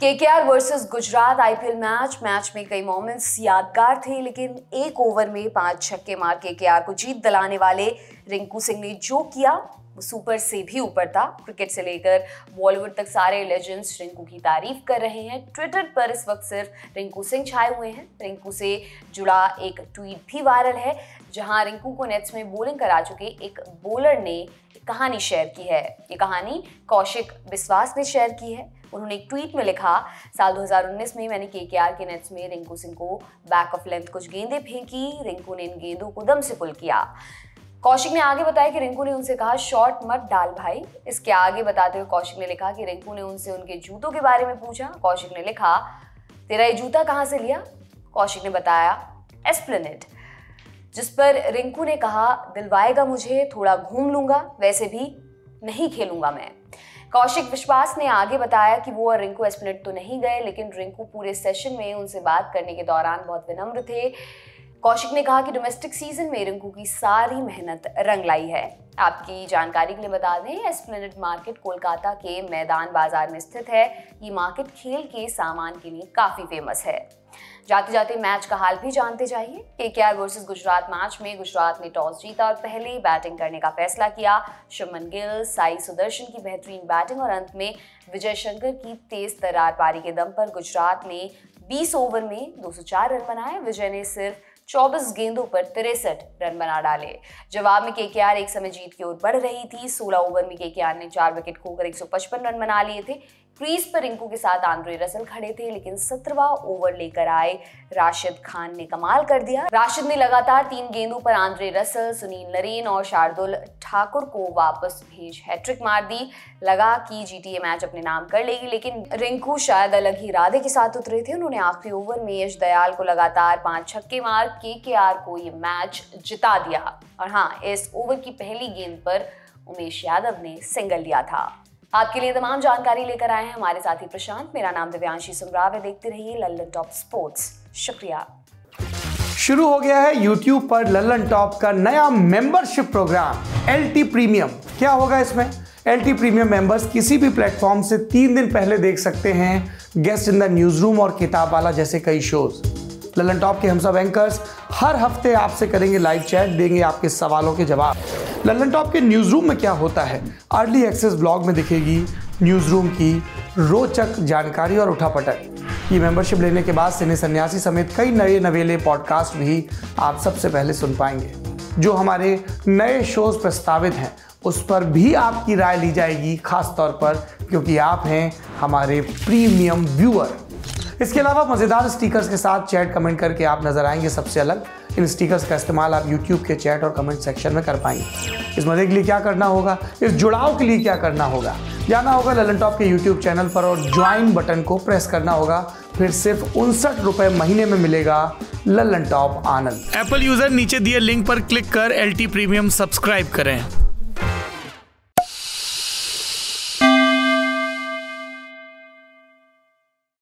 KKR versus Gujarat IPL match में कई moments यादगार थे, लेकिन एक ओवर में 5 छक्के मार केकेआर को जीत दिलाने वाले रिंकू सिंह ने जो किया वो सुपर से भी ऊपर था। क्रिकेट से लेकर बॉलीवुड तक सारे लेजेंड्स रिंकू की तारीफ कर रहे हैं। ट्विटर पर इस वक्त सिर्फ रिंकू सिंह छाए हुए हैं। रिंकू से जुड़ा एक ट्वीट भी वायरल है, जहां रिंकू को नेट्स में बॉलिंग करा चुके एक बॉलर ने कहानी शेयर की है। ये कहानी कौशिक बिस्वास ने शेयर की है। उन्होंने एक ट्वीट में लिखा, साल 2019 में मैंने केकेआर के नेट्स में रिंकू सिंह को बैक ऑफ लेंथ कुछ गेंदें फेंकी। रिंकू ने इन गेंदों को दम से पुल किया। कौशिक ने आगे बताया कि रिंकू ने उनसे कहा, शॉट मत डाल भाई। इसके आगे बताते हुए कौशिक ने लिखा कि रिंकू ने उनसे उनके जूतों के बारे में पूछा। कौशिक ने लिखा, तेरा ये जूता कहाँ से लिया? कौशिक ने बताया, एस्प्लेनेड। जिस पर रिंकू ने कहा, दिलवाएगा मुझे, थोड़ा घूम लूंगा, वैसे भी नहीं खेलूंगा मैं। कौशिक विश्वास ने आगे बताया कि वो और रिंकू एस्प्लेनेड तो नहीं गए, लेकिन रिंकू पूरे सेशन में उनसे बात करने के दौरान बहुत विनम्र थे। कौशिक ने कहा कि डोमेस्टिक सीजन में रिंकू की सारी मेहनत रंग लाई है। आपकी जानकारी के लिए बता दें, एस्प्लेनेड मार्केट कोलकाता के मैदान बाजार में स्थित है। ये मार्केट खेल के सामान के लिए काफ़ी फेमस है। जाते जाते मैच का हाल भी जानते जाइए। केकेआर वर्सेस गुजरात मैच में गुजरात ने टॉस जीता और पहले ही बैटिंग करने का फैसला किया। शुभन गिल, साई सुदर्शन की बेहतरीन बैटिंग और अंत में विजय शंकर की तेज तरार पारी के दम पर गुजरात ने 20 ओवर में 204 रन बनाए। विजय ने सिर्फ 24 गेंदों पर 63 रन बना डाले। जवाब में केकेआर एक समय जीत की ओर बढ़ रही थी। 16 ओवर में केकेआर ने 4 विकेट खोकर 155 रन बना लिए थे। क्रीज पर रिंकू के साथ आंद्रे रसल खड़े थे, लेकिन 17वां ओवर लेकर आए राशिद खान ने कमाल कर दिया। राशिद ने लगातार 3 गेंदों पर आंद्रे रसल, सुनील नरेन और शार्दुल ठाकुर को वापस भेज हैट्रिक मार दी। लगा कि जीटी ये मैच अपने नाम कर लेगी, लेकिन रिंकू शायद अलग ही इरादे के साथ उतरे थे। उन्होंने आखिरी ओवर में यश दयाल को लगातार 5 छक्के मार केकेआर को ये मैच जिता दिया। और हाँ, इस ओवर की पहली गेंद पर उमेश यादव ने सिंगल लिया था। आपके लिए तमाम जानकारी लेकर आए हैं हमारे साथी प्रशांत। मेरा नाम दिव्यांशी सुमराव है। देखते रहिए लल्लनटॉप स्पोर्ट्स। शुक्रिया। शुरू हो गया है YouTube पर लल्लनटॉप का नया मेंबरशिप प्रोग्राम एल्टी प्रीमियम। क्या होगा इसमें? एल्टी प्रीमियम मेंबर्स किसी भी प्लेटफॉर्म से 3 दिन पहले देख सकते हैं guest in the news room और किताब वाला जैसे कई शोज। लल्लनटॉप के हम सब एंकर्स हर हफ्ते आपसे करेंगे लाइव चैट, देंगे आपके सवालों के जवाब। लल्लनटॉप के न्यूज़ रूम में क्या होता है? अर्ली एक्सेस ब्लॉग में दिखेगी न्यूज़ रूम की रोचक जानकारी और उठापटक। ये मेंबरशिप लेने के बाद सिने सन्यासी समेत कई नए नवेले पॉडकास्ट भी आप सबसे पहले सुन पाएंगे। जो हमारे नए शोज प्रस्तावित हैं उस पर भी आपकी राय ली जाएगी, खासतौर पर क्योंकि आप हैं हमारे प्रीमियम व्यूअर। इसके अलावा मज़ेदार स्टिकर्स के साथ चैट कमेंट करके आप नज़र आएंगे सबसे अलग। इन स्टिकर्स का इस्तेमाल आप YouTube के चैट और कमेंट सेक्शन में कर पाएंगे। इस मज़े के लिए क्या करना होगा, इस जुड़ाव के लिए क्या करना होगा? जाना होगा लल्लनटॉप के YouTube चैनल पर और ज्वाइन बटन को प्रेस करना होगा। फिर सिर्फ 59 रुपये महीने में मिलेगा लल्लनटॉप आनंद। एप्पल यूजर नीचे दिए लिंक पर क्लिक कर एल्टी प्रीमियम सब्सक्राइब करें।